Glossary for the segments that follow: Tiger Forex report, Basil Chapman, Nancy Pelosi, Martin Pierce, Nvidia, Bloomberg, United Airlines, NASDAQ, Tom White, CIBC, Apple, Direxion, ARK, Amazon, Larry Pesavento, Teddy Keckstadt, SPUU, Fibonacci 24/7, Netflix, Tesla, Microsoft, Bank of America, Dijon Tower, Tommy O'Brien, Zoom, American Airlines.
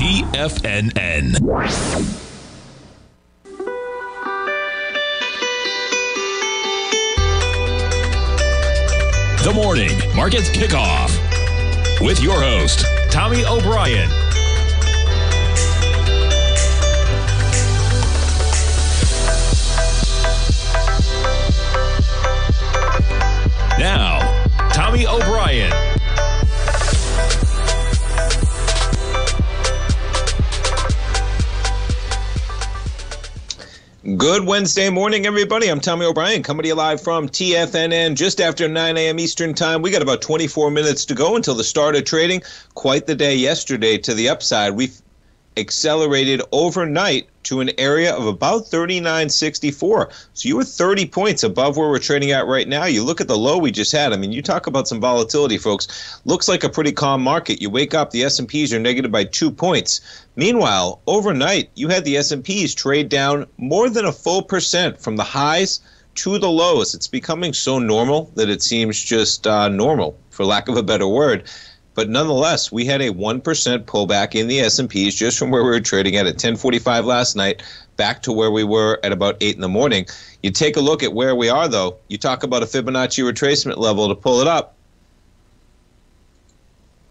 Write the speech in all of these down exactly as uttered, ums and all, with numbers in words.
T F N N. The Morning Markets Kickoff with your host, Tommy O'Brien. Now, Tommy O'Brien. Good Wednesday morning, everybody. I'm Tommy O'Brien, coming to you live from T F N N just after nine a m Eastern Time. We got about twenty-four minutes to go until the start of trading. Quite the day yesterday to the upside. We've accelerated overnight to an area of about thirty-nine sixty-four. So you were thirty points above where we're trading at right now. You look at the low we just had. I mean, you talk about some volatility, folks. Looks like a pretty calm market. You wake up, the S and Ps are negative by two points. Meanwhile, overnight, you had the S and Ps trade down more than a full percent from the highs to the lows. It's becoming so normal that it seems just uh, normal, for lack of a better word. But nonetheless, we had a one percent pullback in the S and Ps just from where we were trading at at ten forty-five last night back to where we were at about eight in the morning. You take a look at where we are, though. You talk about a Fibonacci retracement level to pull it up.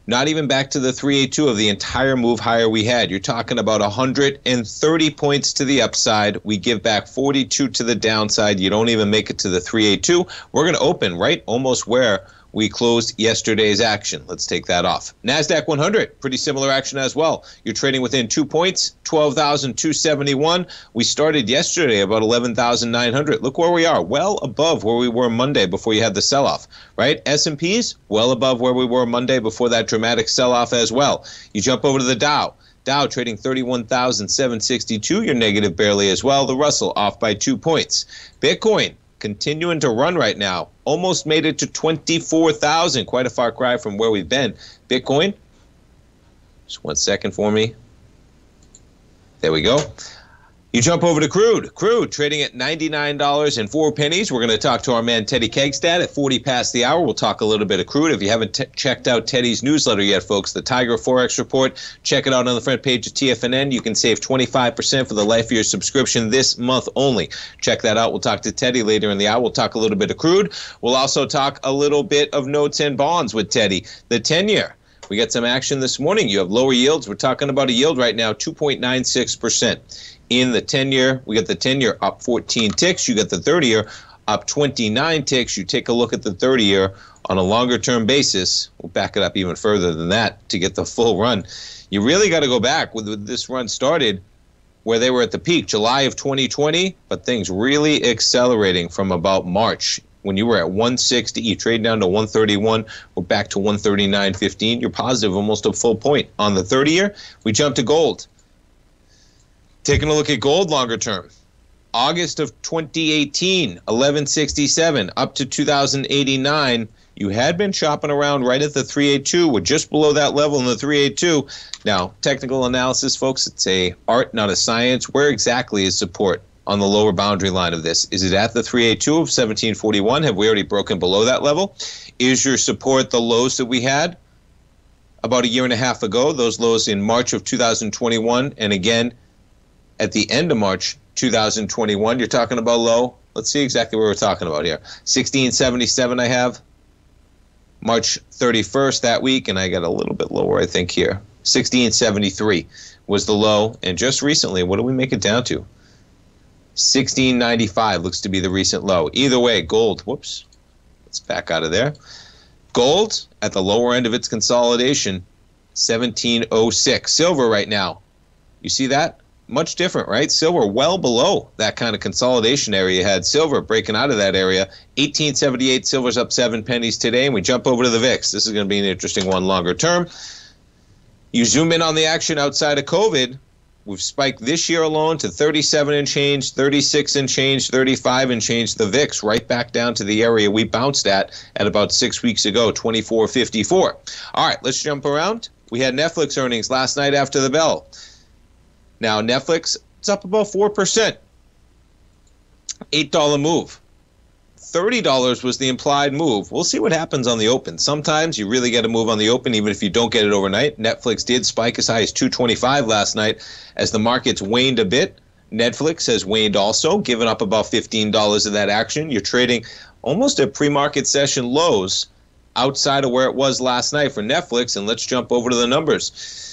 Not even back to the three eighty-two of the entire move higher we had. You're talking about one hundred thirty points to the upside. We give back forty-two to the downside. You don't even make it to the three eighty-two. We're going to open right almost where we closed yesterday's action. Let's take that off. NASDAQ one hundred, pretty similar action as well. You're trading within two points, twelve thousand two seventy-one. We started yesterday about eleven thousand nine hundred. Look where we are, well above where we were Monday before you had the sell-off, right? S and Ps, well above where we were Monday before that dramatic sell-off as well. You jump over to the Dow. Dow trading thirty-one thousand seven sixty-two. You're negative barely as well. The Russell off by two points. Bitcoin continuing to run right now. Almost made it to twenty-four thousand. Quite a far cry from where we've been. Bitcoin. Just one second for me. There we go. You jump over to crude. Crude trading at ninety-nine dollars and four pennies. We're going to talk to our man Teddy Keckstadt at forty past the hour. We'll talk a little bit of crude. If you haven't t- checked out Teddy's newsletter yet, folks, the Tiger Forex report, check it out on the front page of T F N N. You can save twenty-five percent for the life of your subscription this month only. Check that out. We'll talk to Teddy later in the hour. We'll talk a little bit of crude. We'll also talk a little bit of notes and bonds with Teddy. The ten-year. We got some action this morning. You have lower yields. We're talking about a yield right now, two point nine six percent. In the ten-year, we got the ten-year up fourteen ticks. You got the thirty-year up twenty-nine ticks. You take a look at the thirty-year on a longer-term basis. We'll back it up even further than that to get the full run. You really got to go back with this run started where they were at the peak, July of twenty twenty, but things really accelerating from about March. When you were at one sixty, you trade down to one thirty-one. We're back to one thirty-nine fifteen. You're positive almost a full point. On the thirty-year, we jump to gold. Taking a look at gold longer term, August of twenty eighteen, eleven sixty-seven up to two thousand eighty-nine. You had been shopping around right at the three eighty-two. We're just below that level in the three eighty-two. Now, technical analysis, folks, it's a art, not a science. Where exactly is support on the lower boundary line of this? Is it at the three eighty-two of seventeen forty-one? Have we already broken below that level? Is your support the lows that we had about a year and a half ago, those lows in March of two thousand twenty-one, and again, at the end of March two thousand twenty-one, you're talking about low. Let's see exactly what we're talking about here. sixteen seventy-seven I have. March thirty-first that week, and I got a little bit lower, I think, here. sixteen seventy-three was the low. And just recently, what do we make it down to? sixteen ninety-five looks to be the recent low. Either way, gold. Whoops. Let's back out of there. Gold at the lower end of its consolidation, seventeen oh six. Silver right now. You see that? Much different, right? Silver well below that kind of consolidation area you had. Silver breaking out of that area. eighteen seventy-eight, silver's up seven pennies today, and we jump over to the V I X. This is going to be an interesting one longer term. You zoom in on the action outside of COVID. We've spiked this year alone to thirty-seven and change, thirty-six and change, thirty-five and change. The V I X right back down to the area we bounced at at about six weeks ago, twenty-four fifty-four. All right, let's jump around. We had Netflix earnings last night after the bell. Now, Netflix, it's up about four percent, eight dollar move. thirty dollars was the implied move. We'll see what happens on the open. Sometimes you really get a move on the open, even if you don't get it overnight. Netflix did spike as high as two twenty-five last night. As the markets waned a bit, Netflix has waned also, giving up about fifteen dollars of that action. You're trading almost at pre-market session lows outside of where it was last night for Netflix. And let's jump over to the numbers.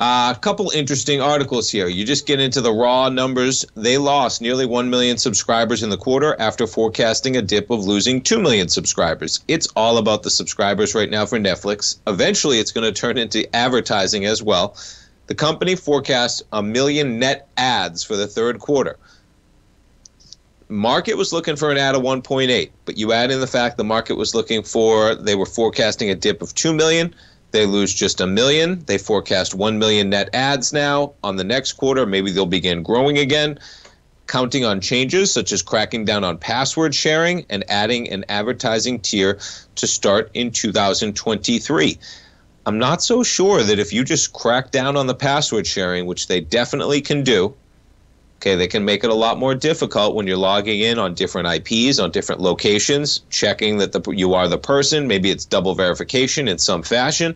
Uh, a couple interesting articles here. You just get into the raw numbers. They lost nearly one million subscribers in the quarter after forecasting a dip of losing two million subscribers. It's all about the subscribers right now for Netflix. Eventually, it's going to turn into advertising as well. The company forecasts a million net ads for the third quarter. Market was looking for an ad of one point eight, but you add in the fact the market was looking for, they were forecasting a dip of two million. They lose just a million. They forecast one million net ads now. On the next quarter, maybe they'll begin growing again, counting on changes such as cracking down on password sharing and adding an advertising tier to start in two thousand twenty-three. I'm not so sure that if you just crack down on the password sharing, which they definitely can do, okay, they can make it a lot more difficult when you're logging in on different I Ps, on different locations, checking that the, you are the person. Maybe it's double verification in some fashion.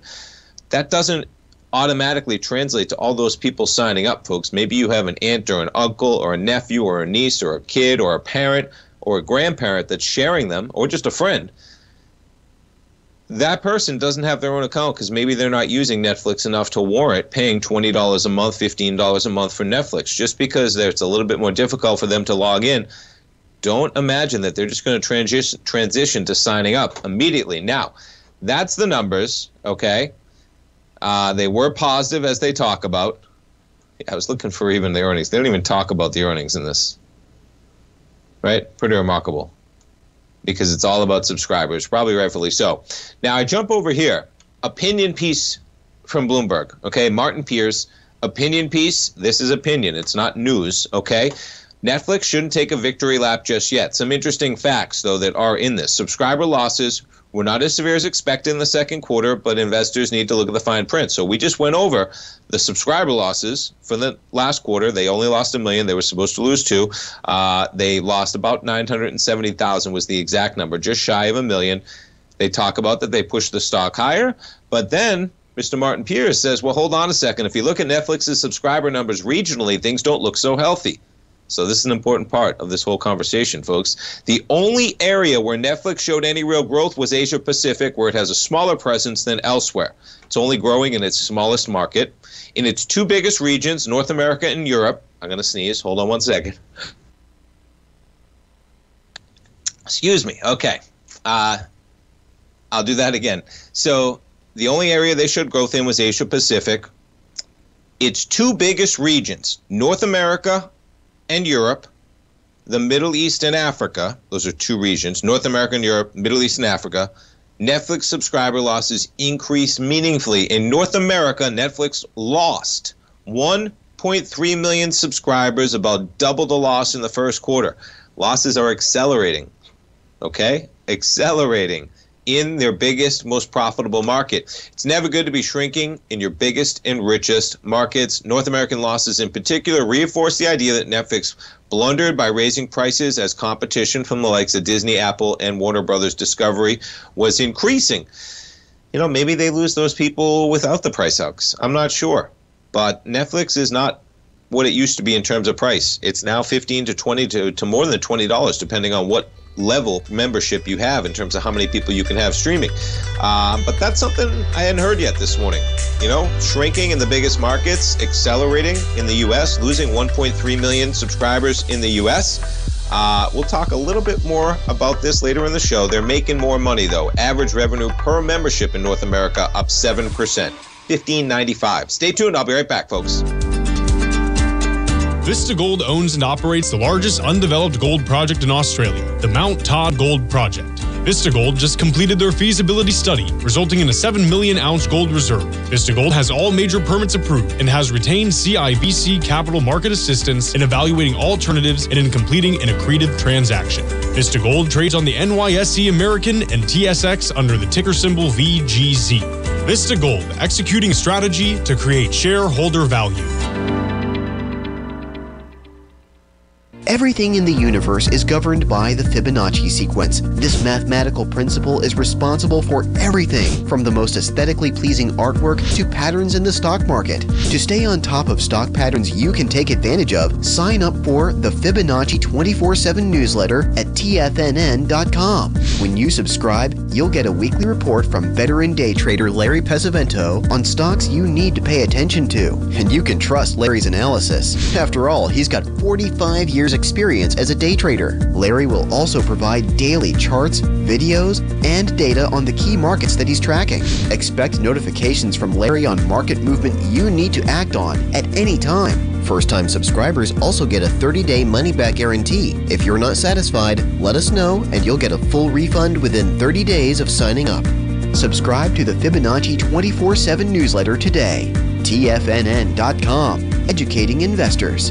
That doesn't automatically translate to all those people signing up, folks. Maybe you have an aunt or an uncle or a nephew or a niece or a kid or a parent or a grandparent that's sharing them, or just a friend. That person doesn't have their own account because maybe they're not using Netflix enough to warrant paying twenty dollars a month, fifteen dollars a month for Netflix. Just because it's a little bit more difficult for them to log in, don't imagine that they're just going to transition transition to signing up immediately. Now, that's the numbers, okay? Uh, they were positive, as they talk about. Yeah, I was looking for even the earnings. They don't even talk about the earnings in this, right? Pretty remarkable, because it's all about subscribers, probably rightfully so. Now, I jump over here. Opinion piece from Bloomberg, okay? Martin Pierce, opinion piece. This is opinion. It's not news, okay? Netflix shouldn't take a victory lap just yet. Some interesting facts, though, that are in this. Subscriber losses were not as severe as expected in the second quarter, but investors need to look at the fine print. So we just went over the subscriber losses for the last quarter. They only lost a million. They were supposed to lose two. Uh, they lost about nine hundred seventy thousand was the exact number, just shy of a million. They talk about that they pushed the stock higher, but then Mister Martin Pierce says, well, hold on a second. If you look at Netflix's subscriber numbers regionally, things don't look so healthy. So this is an important part of this whole conversation, folks. The only area where Netflix showed any real growth was Asia Pacific, where it has a smaller presence than elsewhere. It's only growing in its smallest market. In its two biggest regions, North America and Europe, I'm going to sneeze. Hold on one second. Excuse me. Okay. Uh, I'll do that again. So the only area they showed growth in was Asia Pacific. Its two biggest regions, North America and Europe, the Middle East and Africa, those are two regions, North America and Europe, Middle East and Africa, Netflix subscriber losses increased meaningfully. In North America, Netflix lost one point three million subscribers, about double the loss in the first quarter. Losses are accelerating, okay? Accelerating in their biggest, most profitable market. It's never good to be shrinking in your biggest and richest markets. North American losses in particular reinforce the idea that Netflix blundered by raising prices as competition from the likes of Disney, Apple, and Warner Brothers Discovery was increasing. You know, maybe they lose those people without the price hikes. I'm not sure. But Netflix is not what it used to be in terms of price. It's now fifteen to twenty to, to more than twenty dollars, depending on what level membership you have in terms of how many people you can have streaming. Um, but that's something I hadn't heard yet this morning. You know, shrinking in the biggest markets, accelerating in the U S, losing one point three million subscribers in the U S. Uh, we'll talk a little bit more about this later in the show. They're making more money, though. Average revenue per membership in North America up seven percent, fifteen ninety-five. Stay tuned. I'll be right back, folks. Vista Gold owns and operates the largest undeveloped gold project in Australia, the Mount Todd Gold Project. Vista Gold just completed their feasibility study, resulting in a seven million ounce gold reserve. Vista Gold has all major permits approved and has retained C I B C Capital Market Assistance in evaluating alternatives and in completing an accretive transaction. Vista Gold trades on the N Y S E American and T S X under the ticker symbol V G Z. Vista Gold, executing strategy to create shareholder value. Everything in the universe is governed by the Fibonacci sequence. This mathematical principle is responsible for everything from the most aesthetically pleasing artwork to patterns in the stock market. To stay on top of stock patterns you can take advantage of, sign up for the Fibonacci twenty-four seven newsletter at T F N N dot com. When you subscribe, you'll get a weekly report from veteran day trader Larry Pesavento on stocks you need to pay attention to. And you can trust Larry's analysis. After all, he's got forty-five years experience as a day trader. Larry will also provide daily charts, videos, and data on the key markets that he's tracking. Expect notifications from Larry on market movement you need to act on at any time. First-time subscribers also get a thirty-day money-back guarantee. If you're not satisfied, let us know and you'll get a full refund within thirty days of signing up. Subscribe to the Fibonacci twenty-four seven newsletter today. T F N N dot com, educating investors.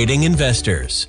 investors.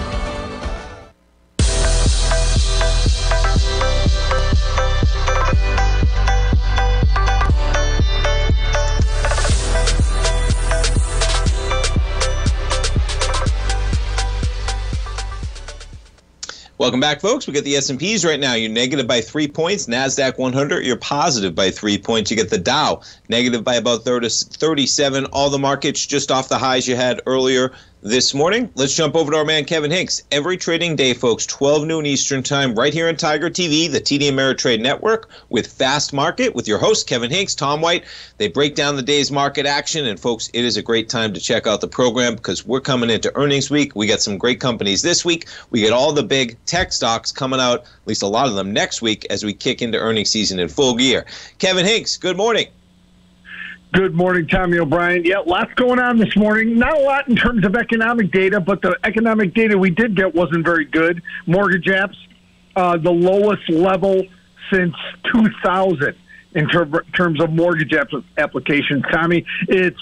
Welcome back, folks. We get the S and Ps right now. You're negative by three points. NASDAQ one hundred, you're positive by three points. You get the Dow negative by about thirty, thirty-seven. All the markets just off the highs you had earlier this morning. Let's jump over to our man, Kevin Hincks. Every trading day, folks, twelve noon Eastern time, right here on Tiger T V, the T D Ameritrade Network, with Fast Market, with your host, Kevin Hincks, Tom White. They break down the day's market action, and folks, it is a great time to check out the program because we're coming into earnings week. We got some great companies this week. We get all the big tech stocks coming out, at least a lot of them, next week as we kick into earnings season in full gear. Kevin Hincks, good morning. Good morning, Tommy O'Brien. Yeah, lots going on this morning. Not a lot in terms of economic data, but the economic data we did get wasn't very good. Mortgage apps, uh, the lowest level since two thousand in ter- terms of mortgage app- applications, Tommy. It's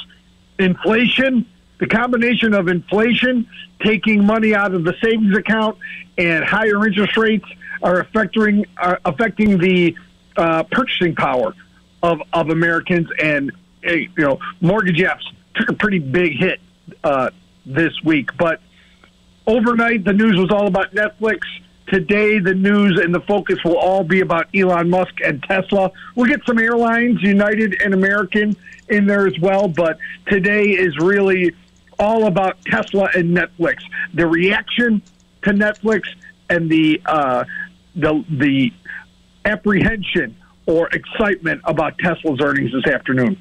inflation, the combination of inflation, taking money out of the savings account, and higher interest rates are affecting, are affecting the uh, purchasing power of, of Americans, and Hey, you know, mortgage apps took a pretty big hit uh, this week. But overnight, the news was all about Netflix. Today, the news and the focus will all be about Elon Musk and Tesla. We'll get some airlines, United and American, in there as well. But today is really all about Tesla and Netflix, the reaction to Netflix and the uh, the the apprehension or excitement about Tesla's earnings this afternoon.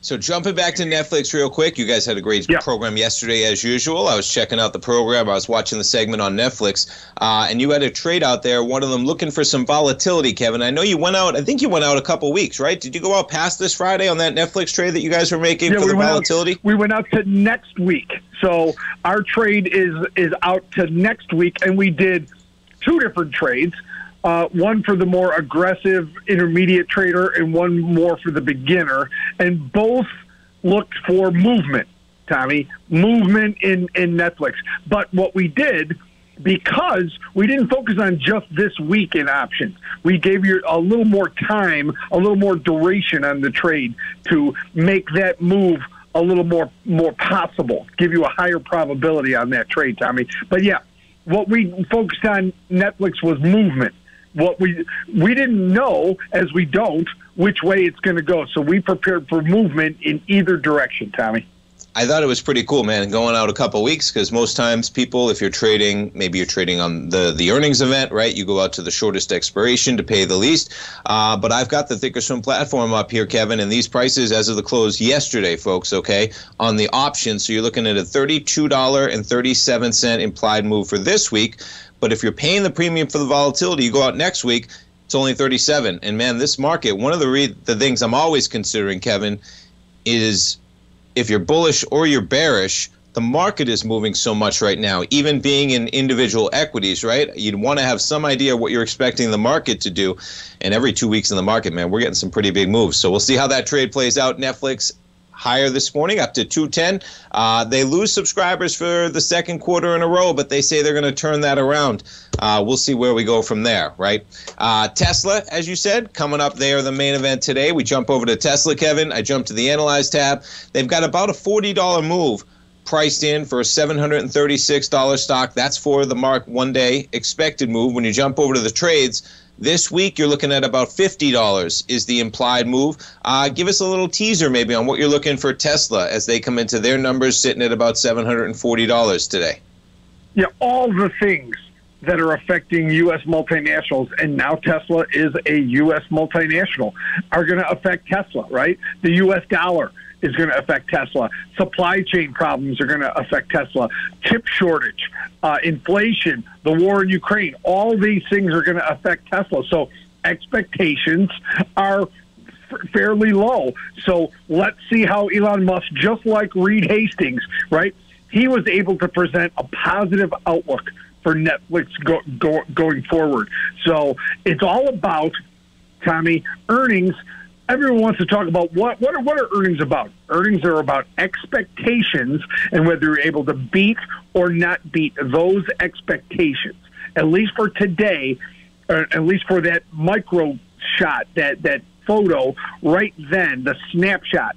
So jumping back to Netflix real quick, you guys had a great yeah. program yesterday as usual. I was checking out the program. I was watching the segment on Netflix, uh, and you had a trade out there, one of them looking for some volatility, Kevin. I know you went out, I think you went out a couple weeks, right? Did you go out past this Friday on that Netflix trade that you guys were making yeah, for we the volatility? Out, we went out to next week. So our trade is, is out to next week, and we did two different trades. Uh, one for the more aggressive intermediate trader and one more for the beginner. And both looked for movement, Tommy, movement in, in Netflix. But what we did because we didn't focus on just this week in options. We gave you a little more time, a little more duration on the trade to make that move a little more more possible, give you a higher probability on that trade, Tommy. But, yeah, what we focused on Netflix was movement. What we we didn't know, as we don't, which way it's going to go. So we prepared for movement in either direction, Tommy. I thought it was pretty cool, man, going out a couple of weeks, because most times people, if you're trading, maybe you're trading on the, the earnings event, right? You go out to the shortest expiration to pay the least. Uh, but I've got the Thinkorswim platform up here, Kevin, and these prices as of the close yesterday, folks, okay, on the options. So you're looking at a thirty-two dollars and thirty-seven cents implied move for this week. But if you're paying the premium for the volatility, you go out next week, it's only thirty-seven. And, man, this market, one of the, re the things I'm always considering, Kevin, is – if you're bullish or you're bearish, the market is moving so much right now, even being in individual equities, right? You'd want to have some idea what you're expecting the market to do. And every two weeks in the market, man, we're getting some pretty big moves. So we'll see how that trade plays out. Netflix higher this morning, up to two ten. Uh, they lose subscribers for the second quarter in a row, but they say they're going to turn that around. Uh, we'll see where we go from there, right? Uh, Tesla, as you said, coming up, they are the main event today. We jump over to Tesla, Kevin. I jump to the Analyze tab. They've got about a forty dollar move priced in for a seven hundred thirty-six dollar stock. That's for the mark one day expected move. When you jump over to the trades, this week, you're looking at about fifty dollars is the implied move. Uh, give us a little teaser maybe on what you're looking for Tesla as they come into their numbers sitting at about seven hundred forty dollars today. Yeah, all the things that are affecting U S multinationals, and now Tesla is a U S multinational, are going to affect Tesla, right? The U S dollar is going to affect Tesla. Supply chain problems are going to affect Tesla. Chip shortage, uh, inflation, the war in Ukraine, all these things are going to affect Tesla. So expectations are fairly low. So let's see how Elon Musk, just like Reed Hastings, right? He was able to present a positive outlook for Netflix go, go, going forward. So it's all about, Tommy, earnings. Everyone wants to talk about what what are, what are earnings about? Earnings are about expectations and whether you're able to beat or not beat those expectations. At least for today, or at least for that micro shot, that, that photo right then, the snapshot,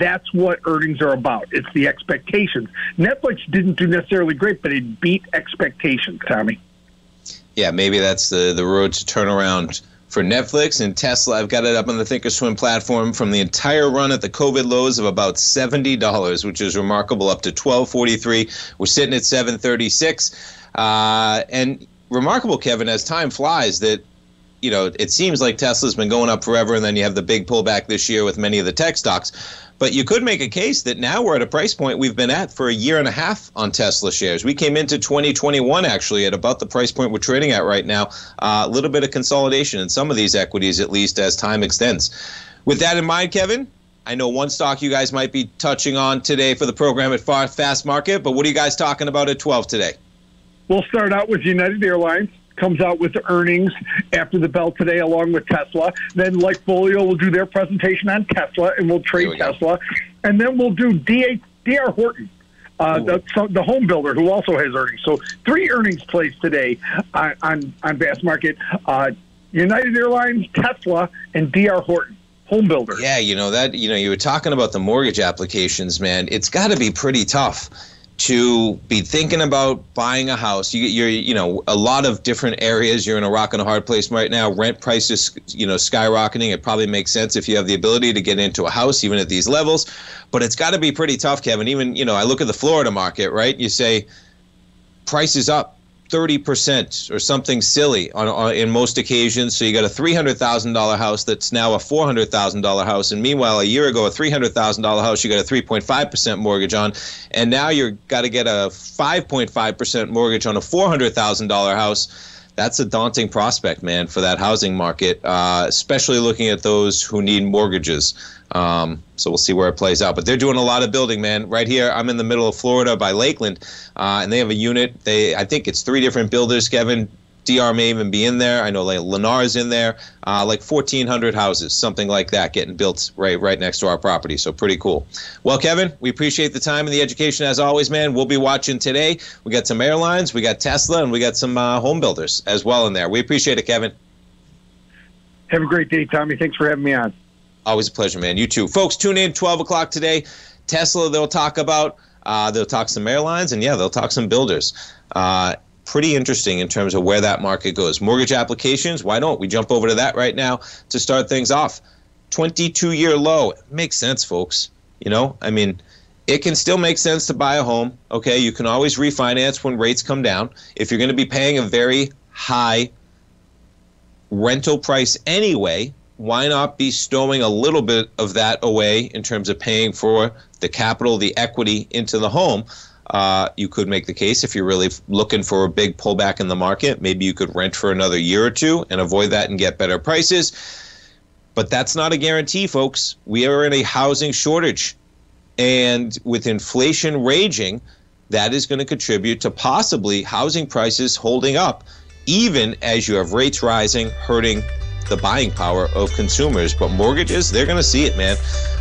that's what earnings are about. It's the expectations. Netflix didn't do necessarily great, but it beat expectations, Tommy. Yeah, maybe that's the, the road to turnaround for Netflix and Tesla. I've got it up on the Thinkorswim platform from the entire run at the COVID lows of about seventy dollars, which is remarkable, up to twelve forty-three. We're sitting at seven thirty-six. Uh, and remarkable, Kevin, as time flies, that, you know, it seems like Tesla's been going up forever, and then you have the big pullback this year with many of the tech stocks. But you could make a case that now we're at a price point we've been at for a year and a half on Tesla shares. We came into twenty twenty-one, actually, at about the price point we're trading at right now. Uh, a little bit of consolidation in some of these equities, at least as time extends. With that in mind, Kevin, I know one stock you guys might be touching on today for the program at Fast Market, but what are you guys talking about at twelve today? We'll start out with United Airlines. Comes out with the earnings after the bell today, along with Tesla. Then Lifefolio will do their presentation on Tesla, and we'll trade we Tesla. Go. And then we'll do D R Horton, uh, the, the home builder, who also has earnings. So three earnings plays today on, on, on Fast Market. Uh, United Airlines, Tesla, and D R Horton, home builder. Yeah, you know, that, you know, you were talking about the mortgage applications, man. It's got to be pretty tough to be thinking about buying a house. You, you're, you know, a lot of different areas. You're in a rock and a hard place right now. Rent prices, you know, skyrocketing. It probably makes sense if you have the ability to get into a house, even at these levels. But it's got to be pretty tough, Kevin. Even, you know, I look at the Florida market, right? You say prices up thirty percent or something silly on, on in most occasions. So you got a three hundred thousand dollar house that's now a four hundred thousand dollar house. And meanwhile, a year ago, a three hundred thousand dollar house, you got a three point five percent mortgage on. And now you're got to get a five point five percent mortgage on a four hundred thousand dollar house. That's a daunting prospect, man, for that housing market, uh, especially looking at those who need mortgages. Um, so we'll see where it plays out. But they're doing a lot of building, man. Right here, I'm in the middle of Florida by Lakeland, uh, and they have a unit. They, I think it's three different builders, Kevin, D R may even be in there. I know like Lennar's in there. Uh, like fourteen hundred houses, something like that, getting built right right next to our property. So pretty cool. Well, Kevin, we appreciate the time and the education as always, man. We'll be watching today. We got some airlines, we got Tesla, and we got some uh, home builders as well in there. We appreciate it, Kevin. Have a great day, Tommy. Thanks for having me on. Always a pleasure, man. You too. Folks, tune in twelve o'clock today. Tesla, they'll talk about. Uh, they'll talk some airlines, and, yeah, they'll talk some builders. Uh, pretty interesting in terms of where that market goes. Mortgage applications, why don't we jump over to that right now to start things off? twenty-two year low. It makes sense, folks. You know, I mean, it can still make sense to buy a home. Okay, you can always refinance when rates come down. If you're going to be paying a very high rental price anyway, why not be stowing a little bit of that away in terms of paying for the capital, the equity into the home? Uh, you could make the case if you're really looking for a big pullback in the market. Maybe you could rent for another year or two and avoid that and get better prices. But that's not a guarantee, folks. We are in a housing shortage. And with inflation raging, that is going to contribute to possibly housing prices holding up, even as you have rates rising, hurting the buying power of consumers. But mortgages, they're going to see it, man.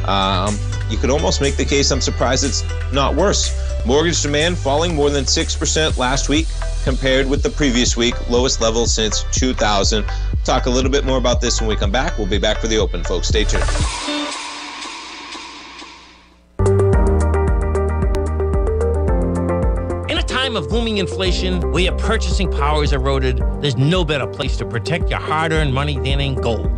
Um, you could almost make the case, I'm surprised it's not worse. Mortgage demand falling more than six percent last week compared with the previous week, lowest level since two thousand. Talk a little bit more about this when we come back. We'll be back for the open, folks. Stay tuned. Of booming inflation, where your purchasing power is eroded, there's no better place to protect your hard-earned money than in gold.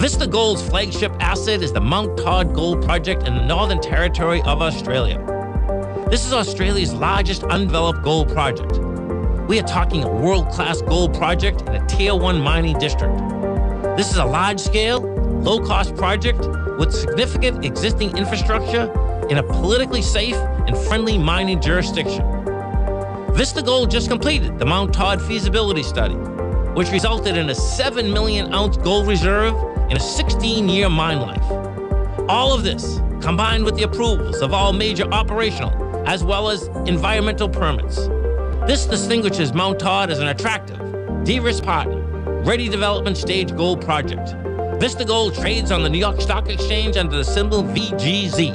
Vista Gold's flagship asset is the Mount Todd Gold Project in the Northern Territory of Australia. This is Australia's largest undeveloped gold project. We are talking a world-class gold project in a Tier one mining district. This is a large-scale, low-cost project with significant existing infrastructure in a politically safe and friendly mining jurisdiction. Vista Gold just completed the Mount Todd feasibility study, which resulted in a seven million ounce gold reserve and a sixteen year mine life. All of this, combined with the approvals of all major operational as well as environmental permits. This distinguishes Mount Todd as an attractive, de-risk partner, ready development stage gold project. Vista Gold trades on the New York Stock Exchange under the symbol V G Z.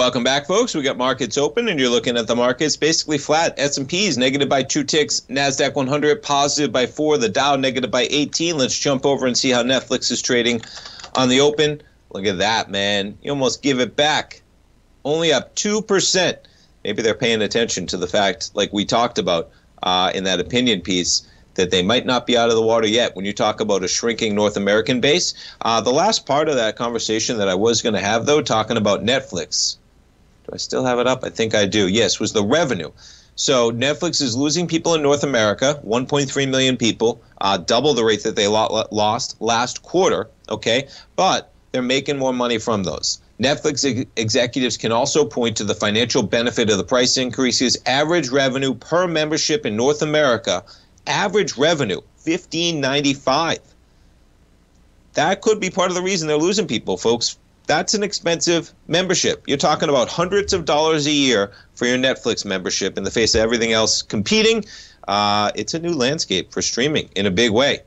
Welcome back, folks. We got markets open, and you're looking at the markets basically flat. S and P's negative by two ticks. NASDAQ one hundred positive by four. The Dow negative by eighteen. Let's jump over and see how Netflix is trading on the open. Look at that, man. You almost give it back. Only up two percent. Maybe they're paying attention to the fact, like we talked about uh, in that opinion piece, that they might not be out of the water yet when you talk about a shrinking North American base. Uh, the last part of that conversation that I was going to have, though, talking about Netflix. Do I still have it up? I think I do. Yes, was the revenue. So Netflix is losing people in North America, one point three million people, uh, double the rate that they lost last quarter, okay? But they're making more money from those. Netflix ex- executives can also point to the financial benefit of the price increases. Average revenue per membership in North America, average revenue, fifteen ninety-five. That could be part of the reason they're losing people, folks. That's an expensive membership. You're talking about hundreds of dollars a year for your Netflix membership in the face of everything else competing. Uh, it's a new landscape for streaming in a big way.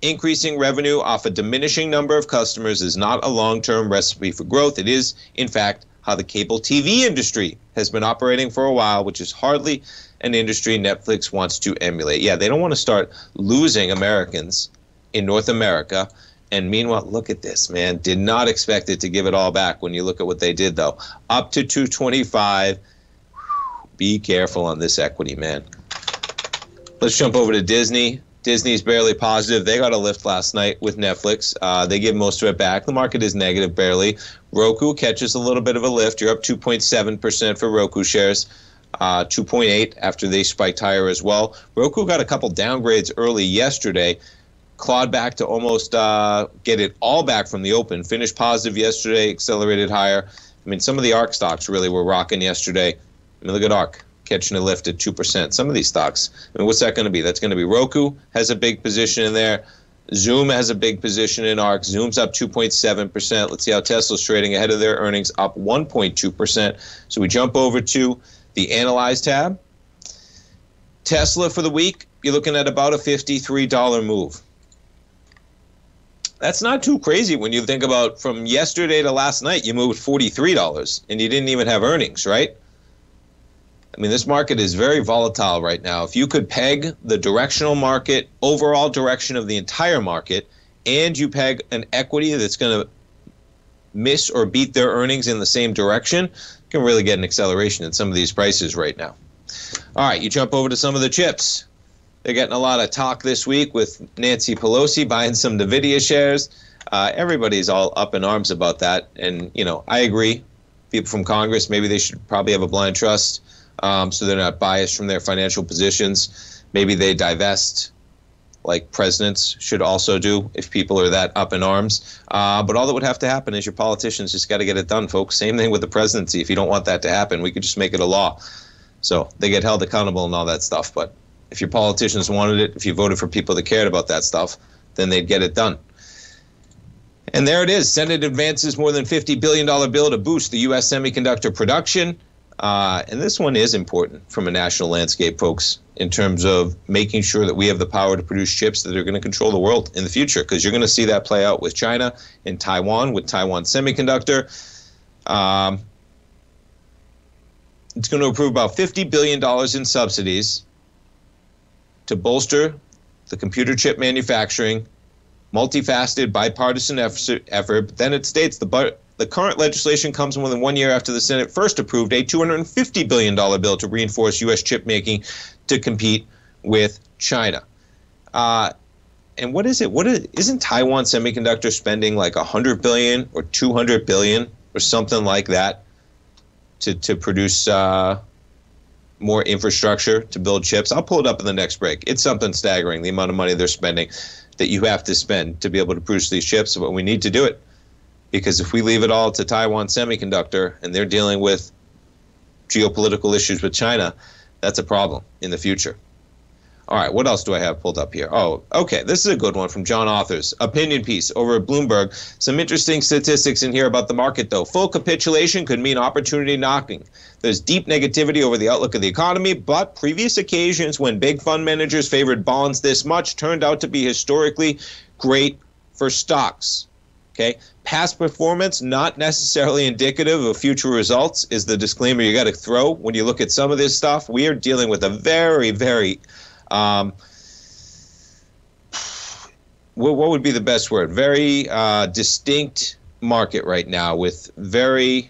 Increasing revenue off a diminishing number of customers is not a long-term recipe for growth. It is, in fact, how the cable T V industry has been operating for a while, which is hardly an industry Netflix wants to emulate. Yeah, they don't want to start losing Americans in North America. And meanwhile, look at this, man. Did not expect it to give it all back when you look at what they did, though. Up to two twenty-five. Be careful on this equity, man. Let's jump over to Disney. Disney's barely positive. They got a lift last night with Netflix. Uh, they give most of it back. The market is negative barely. Roku catches a little bit of a lift. You're up two point seven percent for Roku shares. Uh, two point eight after they spiked higher as well. Roku got a couple downgrades early yesterday, clawed back to almost uh, get it all back from the open, finished positive yesterday, accelerated higher. I mean, some of the ARK stocks really were rocking yesterday. I mean, look at ARK, catching a lift at two percent. Some of these stocks, I mean, what's that going to be? That's going to be Roku has a big position in there. Zoom has a big position in ARK. Zoom's up two point seven percent. Let's see how Tesla's trading ahead of their earnings, up one point two percent. So we jump over to the Analyze tab. Tesla for the week, you're looking at about a fifty-three dollars move. That's not too crazy when you think about from yesterday to last night, you moved forty-three dollars and you didn't even have earnings, right? I mean, this market is very volatile right now. If you could peg the directional market, overall direction of the entire market, and you peg an equity that's going to miss or beat their earnings in the same direction, you can really get an acceleration in some of these prices right now. All right, you jump over to some of the chips. They're getting a lot of talk this week with Nancy Pelosi buying some NVIDIA shares. Uh, everybody's all up in arms about that. And, you know, I agree. People from Congress, maybe they should probably have a blind trust um, so they're not biased from their financial positions. Maybe they divest, like presidents should also do if people are that up in arms. Uh, but all that would have to happen is your politicians just got to get it done, folks. Same thing with the presidency. If you don't want that to happen, we could just make it a law. So they get held accountable and all that stuff. But if your politicians wanted it, if you voted for people that cared about that stuff, then they'd get it done. And there it is. Senate advances more than fifty billion dollars bill to boost the U S semiconductor production. Uh, and this one is important from a national landscape, folks, in terms of making sure that we have the power to produce chips that are going to control the world in the future, because you're going to see that play out with China and Taiwan, with Taiwan Semiconductor. Um, it's going to approve about fifty billion dollars in subsidies to bolster the computer chip manufacturing, multifaceted bipartisan effort. But then it states the but. The current legislation comes more than one year after the Senate first approved a two hundred fifty billion dollars bill to reinforce U S chip making to compete with China. Uh, and what is it? What is, isn't Taiwan Semiconductor spending like one hundred billion dollars or two hundred billion dollars or something like that to, to produce uh, more infrastructure to build chips? I'll pull it up in the next break. It's something staggering, the amount of money they're spending that you have to spend to be able to produce these chips, but we need to do it. Because if we leave it all to Taiwan Semiconductor and they're dealing with geopolitical issues with China, that's a problem in the future. All right, what else do I have pulled up here? Oh, okay, this is a good one from John Authors. Opinion piece over at Bloomberg. Some interesting statistics in here about the market, though. Full capitulation could mean opportunity knocking. There's deep negativity over the outlook of the economy, but previous occasions when big fund managers favored bonds this much turned out to be historically great for stocks. Okay, past performance not necessarily indicative of future results is the disclaimer you got to throw when you look at some of this stuff. We are dealing with a very, very, um, what, what would be the best word? Very uh, distinct market right now with very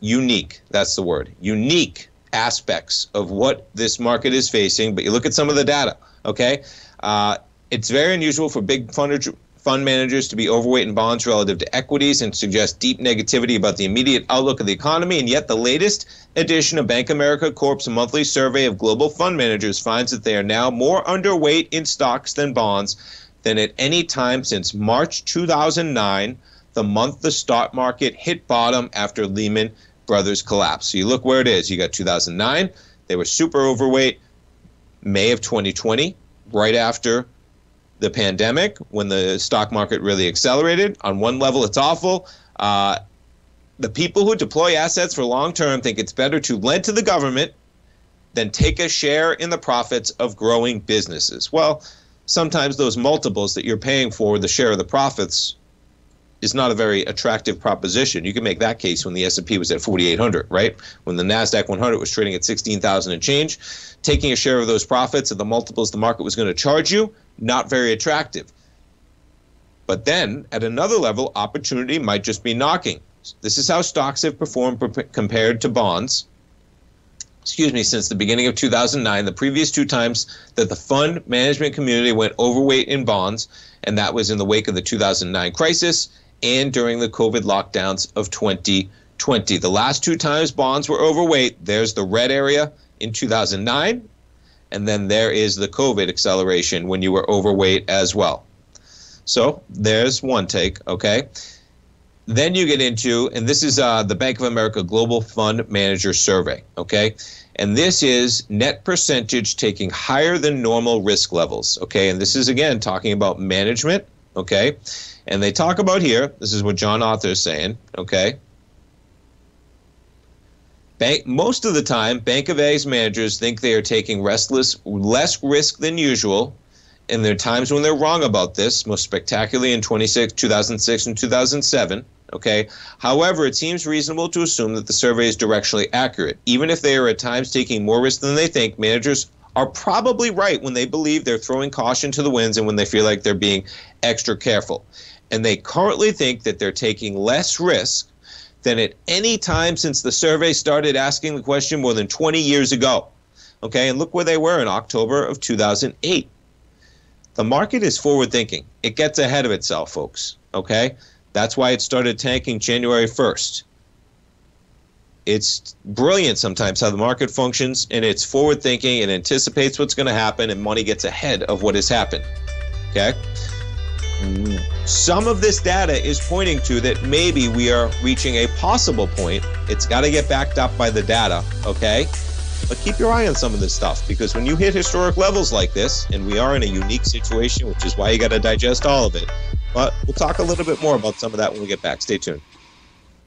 unique, that's the word, unique aspects of what this market is facing. But you look at some of the data, okay? Uh, it's very unusual for big funders, fund managers to be overweight in bonds relative to equities and suggest deep negativity about the immediate outlook of the economy. And yet the latest edition of Bank America Corp's monthly survey of global fund managers finds that they are now more underweight in stocks than bonds than at any time since March two thousand nine, the month the stock market hit bottom after Lehman Brothers collapse. So you look where it is. You got two thousand nine. They were super overweight. May of twenty twenty, right after the pandemic, when the stock market really accelerated. On one level, it's awful. Uh, the people who deploy assets for long term think it's better to lend to the government than take a share in the profits of growing businesses. Well, sometimes those multiples that you're paying for the share of the profits is not a very attractive proposition. You can make that case when the S and P was at forty-eight hundred, right? When the NASDAQ one hundred was trading at sixteen thousand and change, taking a share of those profits at the multiples the market was going to charge you, not very attractive. But then at another level, opportunity might just be knocking. This is how stocks have performed compared to bonds. Excuse me, since the beginning of two thousand nine, the previous two times that the fund management community went overweight in bonds, and that was in the wake of the two thousand nine crisis and during the COVID lockdowns of twenty twenty. The last two times bonds were overweight, there's the red area in two thousand nine, and then there is the COVID acceleration when you were overweight as well. So there's one take, okay? Then you get into, and this is uh, the Bank of America Global Fund Manager Survey, okay? And this is net percentage taking higher than normal risk levels, okay? And this is, again, talking about management, okay? And they talk about here, this is what John Author is saying, okay? Bank, most of the time, Bank of A's managers think they are taking restless, less risk than usual, and there are times when they're wrong about this, most spectacularly in two thousand six and two thousand seven. Okay. However, it seems reasonable to assume that the survey is directionally accurate. Even if they are at times taking more risk than they think, managers are probably right when they believe they're throwing caution to the winds and when they feel like they're being extra careful. And they currently think that they're taking less risk than at any time since the survey started asking the question more than twenty years ago. Okay. And look where they were in October of two thousand eight. The market is forward-thinking. It gets ahead of itself, folks, okay? That's why it started tanking January first. It's brilliant sometimes how the market functions, and it's forward-thinking. It anticipates what's going to happen, and money gets ahead of what has happened, okay? Some of this data is pointing to that maybe we are reaching a possible point. It's got to get backed up by the data, okay? But keep your eye on some of this stuff, because when you hit historic levels like this, and we are in a unique situation, which is why you got to digest all of it. But we'll talk a little bit more about some of that when we get back. Stay tuned.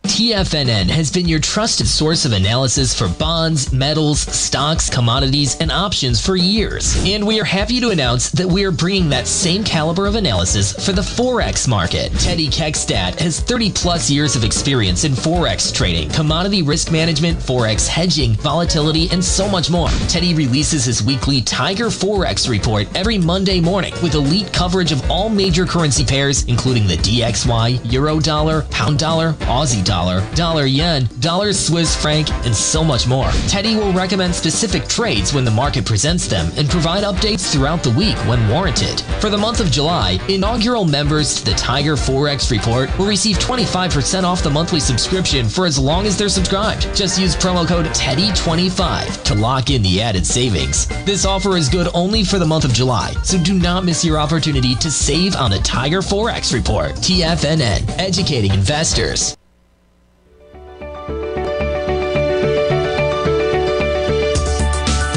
T F N N has been your trusted source of analysis for bonds, metals, stocks, commodities, and options for years. And we are happy to announce that we are bringing that same caliber of analysis for the Forex market. Teddy Keckstadt has thirty plus years of experience in Forex trading, commodity risk management, Forex hedging, volatility, and so much more. Teddy releases his weekly Tiger Forex report every Monday morning with elite coverage of all major currency pairs, including the D X Y, Euro dollar, Pound dollar, Aussie dollar, Dollar, dollar yen, dollar Swiss franc, and so much more. Teddy will recommend specific trades when the market presents them and provide updates throughout the week when warranted. For the month of July, inaugural members to the Tiger Forex report will receive twenty-five percent off the monthly subscription for as long as they're subscribed. Just use promo code Teddy twenty-five to lock in the added savings. This offer is good only for the month of July, so do not miss your opportunity to save on the Tiger Forex report. T F N N, educating investors.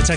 The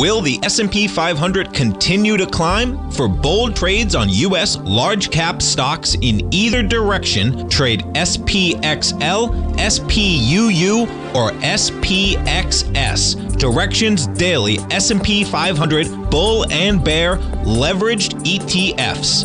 Will the S and P five hundred continue to climb? For bold trades on U S large-cap stocks in either direction, trade S P X L, S P U U, or S P X S. Directions Daily S and P five hundred Bull and Bear Leveraged E T Fs.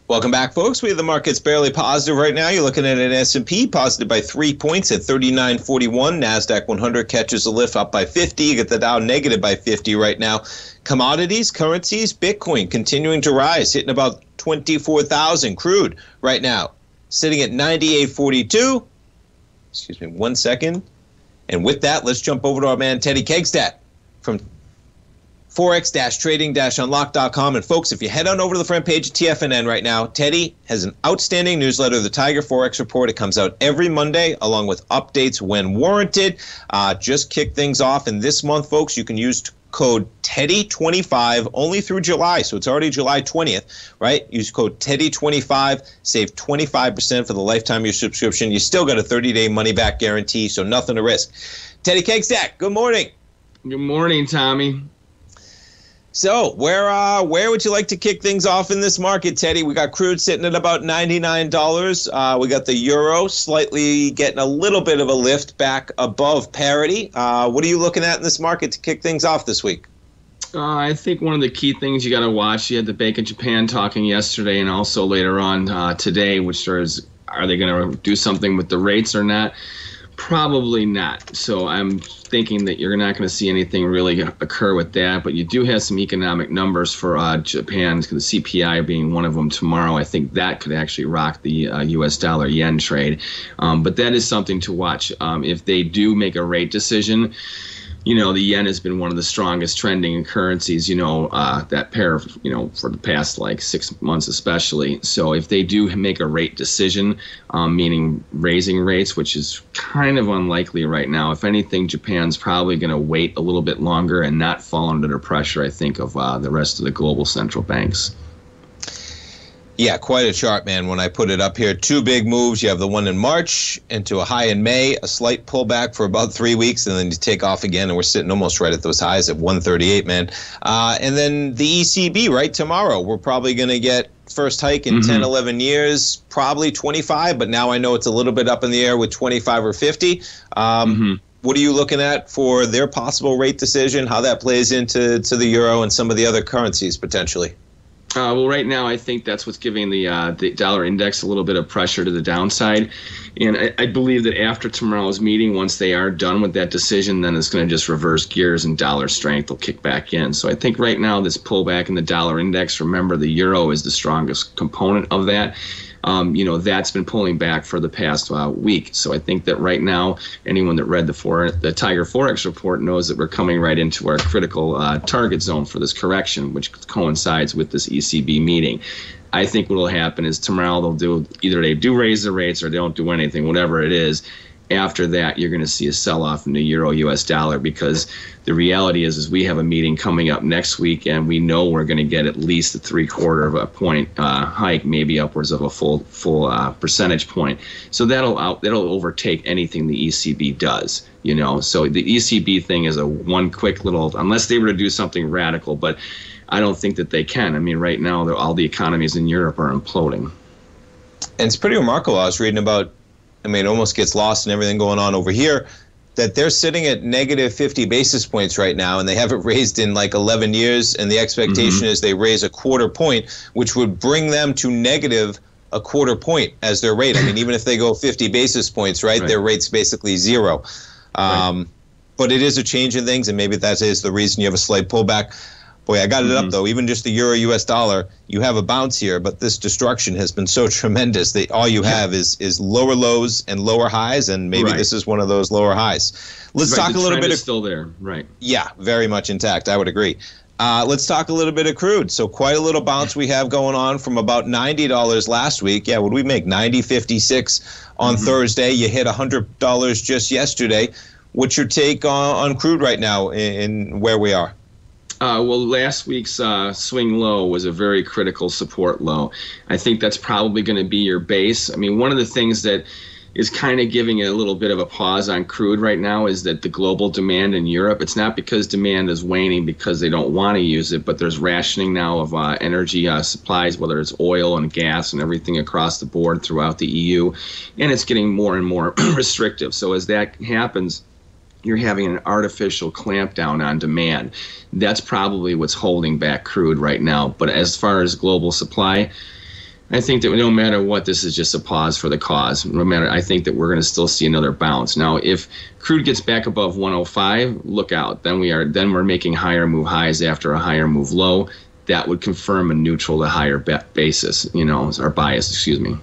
Welcome back, folks. We have the markets barely positive right now. You're looking at an S and P positive by three points at thirty-nine forty-one. NASDAQ one hundred catches a lift up by fifty. You get the Dow negative by fifty right now. Commodities, currencies, Bitcoin continuing to rise, hitting about twenty-four thousand. Crude right now sitting at ninety-eight forty-two. Excuse me one second. And with that, let's jump over to our man Teddy Keckstadt from forex trading unlock dot com. And folks, if you head on over to the front page of T F N N right now, Teddy has an outstanding newsletter, the Tiger Forex Report. It comes out every Monday along with updates when warranted. Uh, just kick things off. And this month, folks, you can use code Teddy twenty-five only through July. So it's already July twentieth, right? Use code Teddy twenty-five, save twenty-five percent for the lifetime of your subscription. You still got a thirty-day money-back guarantee, so nothing to risk. Teddy Keckstadt, good morning. Good morning, Tommy. So where uh, where would you like to kick things off in this market, Teddy? We got crude sitting at about ninety-nine dollars. Uh, we got the euro slightly getting a little bit of a lift back above parity. Uh, what are you looking at in this market to kick things off this week? Uh, I think one of the key things you got to watch, you had the Bank of Japan talking yesterday and also later on uh, today, which is, are they going to do something with the rates or not? Probably not. So I'm thinking that you're not going to see anything really occur with that. But you do have some economic numbers for uh, Japan, the C P I being one of them tomorrow. I think that could actually rock the uh, U S dollar yen trade. Um, but that is something to watch. Um, if they do make a rate decision, you know, the yen has been one of the strongest trending currencies, you know, uh, that pair, of, you know, for the past like six months especially. So if they do make a rate decision, um, meaning raising rates, which is kind of unlikely right now, if anything, Japan's probably going to wait a little bit longer and not fall under the pressure, I think, of uh, the rest of the global central banks. Yeah, quite a chart, man, when I put it up here. Two big moves. You have the one in March into a high in May, a slight pullback for about three weeks, and then you take off again, and we're sitting almost right at those highs at one thirty-eight, man. Uh, and then the E C B, right, tomorrow. We're probably going to get first hike in mm-hmm. ten, eleven years, probably twenty-five, but now I know it's a little bit up in the air with twenty-five or fifty. Um, mm-hmm. What are you looking at for their possible rate decision, how that plays into to the euro and some of the other currencies potentially? Uh, well, right now, I think that's what's giving the, uh, the dollar index a little bit of pressure to the downside. And I, I believe that after tomorrow's meeting, once they are done with that decision, then it's going to just reverse gears and dollar strength will kick back in. So I think right now this pullback in the dollar index, remember the euro is the strongest component of that. um, you know, that's been pulling back for the past uh, week. So I think that right now, anyone that read the, for the Tiger Forex report knows that we're coming right into our critical uh, target zone for this correction, which coincides with this E C B meeting. I think what will happen is tomorrow they'll do, either they do raise the rates or they don't do anything, whatever it is. After that, you're going to see a sell-off in the euro U S dollar, because the reality is, is we have a meeting coming up next week, and we know we're going to get at least a three-quarter of a point uh, hike, maybe upwards of a full full uh, percentage point. So that'll out, that'll overtake anything the E C B does. You know, so the E C B thing is a one quick little, unless they were to do something radical, but I don't think that they can. I mean, right now, all the economies in Europe are imploding. And it's pretty remarkable. I was reading about, I mean, it almost gets lost in everything going on over here, that they're sitting at negative fifty basis points right now, and they haven't raised in like eleven years, and the expectation mm-hmm. is they raise a quarter point, which would bring them to negative a quarter point as their rate. I mean, even if they go fifty basis points, right, right. their rate's basically zero. Um, right. But it is a change in things, and maybe that is the reason you have a slight pullback. Boy, I got it mm-hmm. up, though. Even just the euro U S dollar, you have a bounce here, but this destruction has been so tremendous that all you have is is lower lows and lower highs, and maybe right. this is one of those lower highs. Let's right. talk the a little bit. Of, still there, right? Yeah, very much intact. I would agree. Uh, let's talk a little bit of crude. So quite a little bounce we have going on from about ninety dollars last week. Yeah, would we make ninety fifty-six on mm-hmm. Thursday? You hit one hundred dollars just yesterday. What's your take on, on crude right now in, in where we are? Uh, well, last week's uh, swing low was a very critical support low. I think that's probably going to be your base. I mean, one of the things that is kind of giving it a little bit of a pause on crude right now is that the global demand in Europe, it's not because demand is waning because they don't want to use it, but there's rationing now of uh, energy uh, supplies, whether it's oil and gas and everything across the board throughout the E U, and it's getting more and more restrictive. So as that happens, you're having an artificial clampdown on demand. That's probably what's holding back crude right now. But as far as global supply, I think that no matter what, this is just a pause for the cause. No matter, I think that we're going to still see another bounce. Now, if crude gets back above one oh five, look out. Then we are then we're making higher move highs after a higher move low. That would confirm a neutral to higher basis, you know, or bias, excuse me.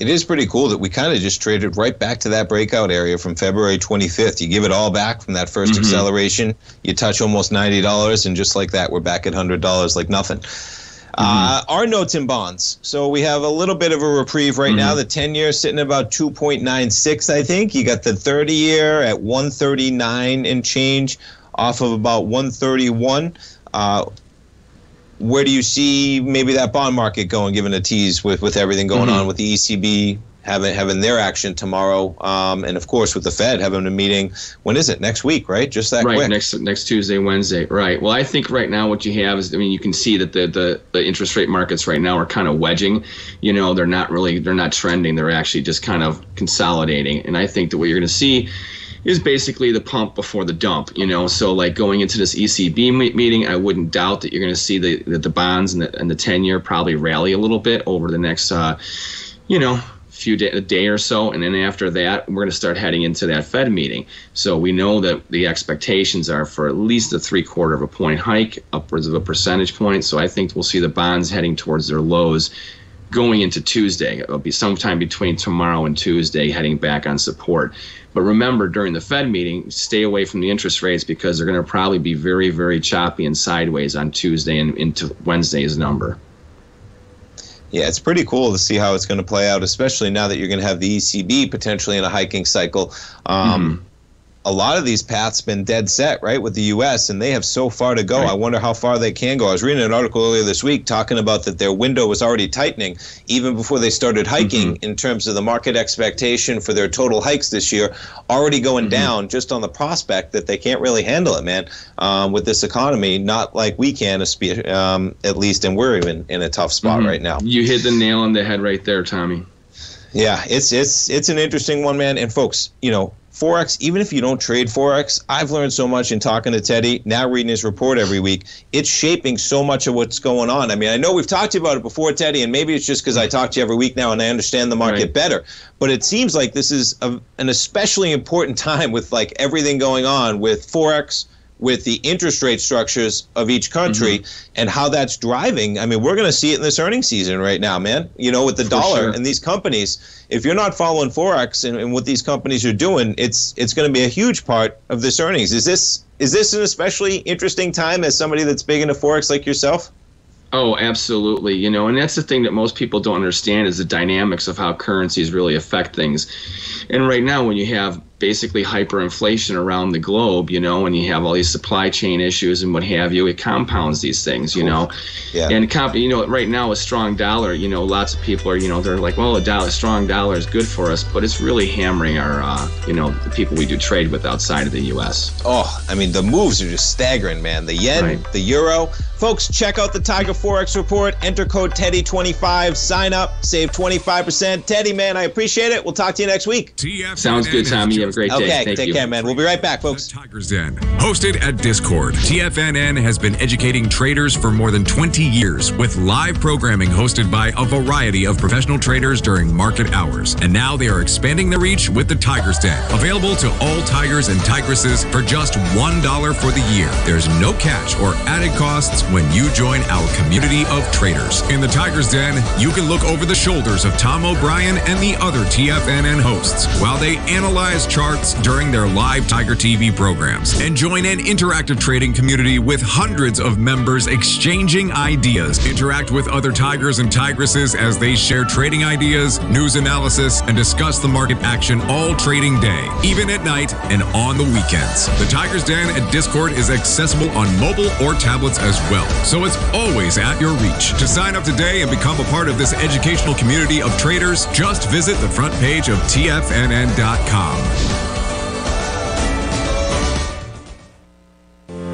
It is pretty cool that we kind of just traded right back to that breakout area from February twenty-fifth. You give it all back from that first mm-hmm. acceleration. You touch almost ninety dollars, and just like that, we're back at one hundred dollars like nothing. Mm-hmm. Uh, our notes and bonds. So we have a little bit of a reprieve right mm-hmm. now. The ten-year sitting about two point nine six, I think. You got the thirty-year at one thirty-nine and change off of about one thirty-one. Uh Where do you see maybe that bond market going, given a tease with, with everything going mm-hmm. on with the E C B having having their action tomorrow, um, and of course with the Fed having a meeting, when is it? Next week, right? Just that right, quick. Right, next, next Tuesday, Wednesday, right. Well, I think right now what you have is, I mean, you can see that the, the, the interest rate markets right now are kind of wedging. You know, they're not really, they're not trending. They're actually just kind of consolidating. And I think that what you're going to see is basically the pump before the dump, you know. So like going into this E C B meeting, I wouldn't doubt that you're going to see the, the, the bonds and the, and the ten-year probably rally a little bit over the next, uh, you know, few day, a day or so. And then after that, we're going to start heading into that Fed meeting. So we know that the expectations are for at least a three-quarter of a point hike, upwards of a percentage point. So I think we'll see the bonds heading towards their lows going into Tuesday. It'll be sometime between tomorrow and Tuesday heading back on support. But remember, during the Fed meeting, stay away from the interest rates because they're going to probably be very, very choppy and sideways on Tuesday and into Wednesday's number. Yeah, it's pretty cool to see how it's going to play out, especially now that you're going to have the E C B potentially in a hiking cycle. Um, mm-hmm. A lot of these paths been dead set, right, with the U S, and they have so far to go. Right. I wonder how far they can go. I was reading an article earlier this week talking about that their window was already tightening even before they started hiking mm-hmm. in terms of the market expectation for their total hikes this year, already going mm-hmm. down just on the prospect that they can't really handle it, man, um, with this economy, not like we can, um, at least, and we're even in a tough spot mm-hmm. right now. You hit the nail on the head right there, Tommy. Yeah, it's it's it's an interesting one, man. And folks, you know, Forex, even if you don't trade Forex, I've learned so much in talking to Teddy, now reading his report every week. It's shaping so much of what's going on. I mean, I know we've talked to you about it before, Teddy, and maybe it's just because I talk to you every week now and I understand the market right. better. But it seems like this is a, an especially important time with like everything going on with Forex, with the interest rate structures of each country mm-hmm. and how that's driving. I mean, we're going to see it in this earnings season right now, man, you know, with the For dollar sure. and these companies. If you're not following Forex and, and what these companies are doing, it's it's going to be a huge part of this earnings. Is this is this an especially interesting time as somebody that's big into Forex like yourself? Oh, absolutely. You know, and that's the thing that most people don't understand is the dynamics of how currencies really affect things. And right now, when you have basically hyperinflation around the globe, you know, and you have all these supply chain issues and what have you, it compounds these things, you know. Yeah. And comp you know, right now a strong dollar, you know, lots of people are, you know, they're like, well, a dollar, strong dollar is good for us, but it's really hammering our, uh, you know, the people we do trade with outside of the U S. Oh, I mean, the moves are just staggering, man. The yen, right. the euro. Folks, check out the Tiger Forex report. Enter code Teddy twenty-five. Sign up. Save twenty-five percent. Teddy, man, I appreciate it. We'll talk to you next week. T F N N Sounds good, Tommy. You have a great okay, day. Okay, take you. care, man. We'll be right back, folks. The Tiger's Den, hosted at Discord. T F N N has been educating traders for more than twenty years with live programming hosted by a variety of professional traders during market hours. And now they are expanding their reach with the Tiger's Den. Available to all tigers and tigresses for just one dollar for the year. There's no catch or added costs when you join our community of traders. In the Tiger's Den, you can look over the shoulders of Tom O'Brien and the other T F N N hosts while they analyze charts during their live Tiger T V programs and join an interactive trading community with hundreds of members exchanging ideas. Interact with other tigers and tigresses as they share trading ideas, news analysis, and discuss the market action all trading day, even at night and on the weekends. The Tiger's Den at Discord is accessible on mobile or tablets as well. So it's always at your reach. To sign up today and become a part of this educational community of traders, just visit the front page of T F N N dot com.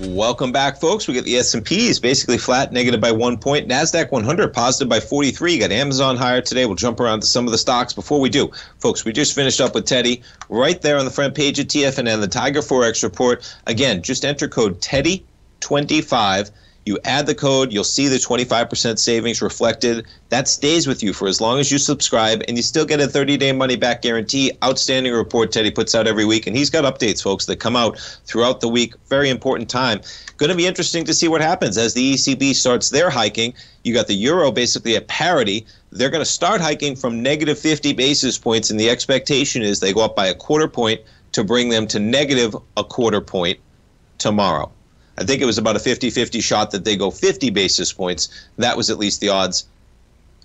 Welcome back, folks. We get the S and Ps basically flat, negative by one point. NASDAQ one hundred positive by forty-three. You got Amazon higher today. We'll jump around to some of the stocks. Before we do, folks, we just finished up with Teddy right there on the front page of T F N N, the Tiger Forex report. Again, just enter code Teddy twenty-five. You add the code, you'll see the twenty-five percent savings reflected. That stays with you for as long as you subscribe, and you still get a thirty-day money-back guarantee. Outstanding report Teddy puts out every week, and he's got updates, folks, that come out throughout the week. Very important time. Going to be interesting to see what happens as the E C B starts their hiking. You got the euro basically at parity. They're going to start hiking from negative fifty basis points, and the expectation is they go up by a quarter point to bring them to negative a quarter point tomorrow. I think it was about a fifty-fifty shot that they go fifty basis points. That was at least the odds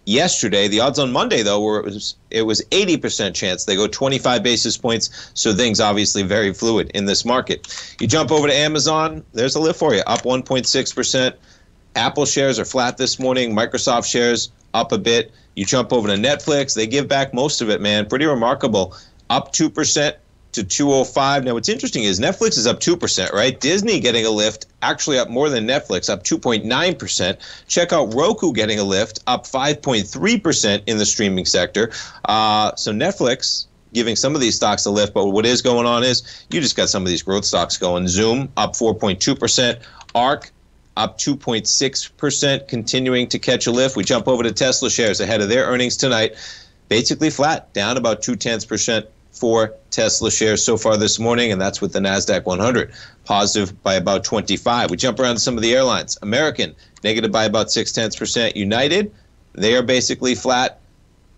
yesterday. The odds on Monday, though, were it was, it was eighty percent chance they go twenty-five basis points. So things obviously very fluid in this market. You jump over to Amazon. There's a lift for you, up one point six percent. Apple shares are flat this morning. Microsoft shares up a bit. You jump over to Netflix. They give back most of it, man. Pretty remarkable. Up two percent. To two oh five. Now, what's interesting is Netflix is up two percent, right? Disney getting a lift, actually up more than Netflix, up two point nine percent. Check out Roku getting a lift, up five point three percent in the streaming sector. Uh, so Netflix giving some of these stocks a lift, but what is going on is you just got some of these growth stocks going. Zoom up four point two percent. ARK up two point six percent, continuing to catch a lift. We jump over to Tesla shares ahead of their earnings tonight. Basically flat, down about two tenths percent. For Tesla shares so far this morning, and that's with the NASDAQ one hundred, positive by about twenty-five. We jump around to some of the airlines. American, negative by about six tenths percent. United, they are basically flat.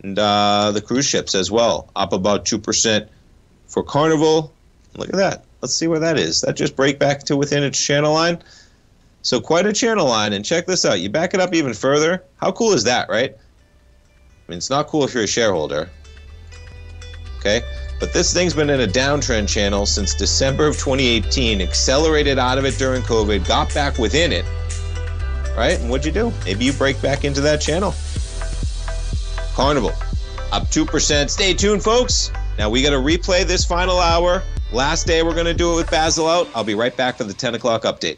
And uh, the cruise ships as well, up about two percent. For Carnival, look at that. Let's see where that is. That just break back to within its channel line. So quite a channel line, and check this out. You back it up even further. How cool is that, right? I mean, it's not cool if you're a shareholder. Okay? But this thing's been in a downtrend channel since December of twenty eighteen, accelerated out of it during COVID, got back within it, right? And what'd you do? Maybe you break back into that channel. Carnival, up two percent. Stay tuned, folks. Now, we got to replay this final hour. Last day, we're going to do it with Basil out. I'll be right back for the ten o'clock update.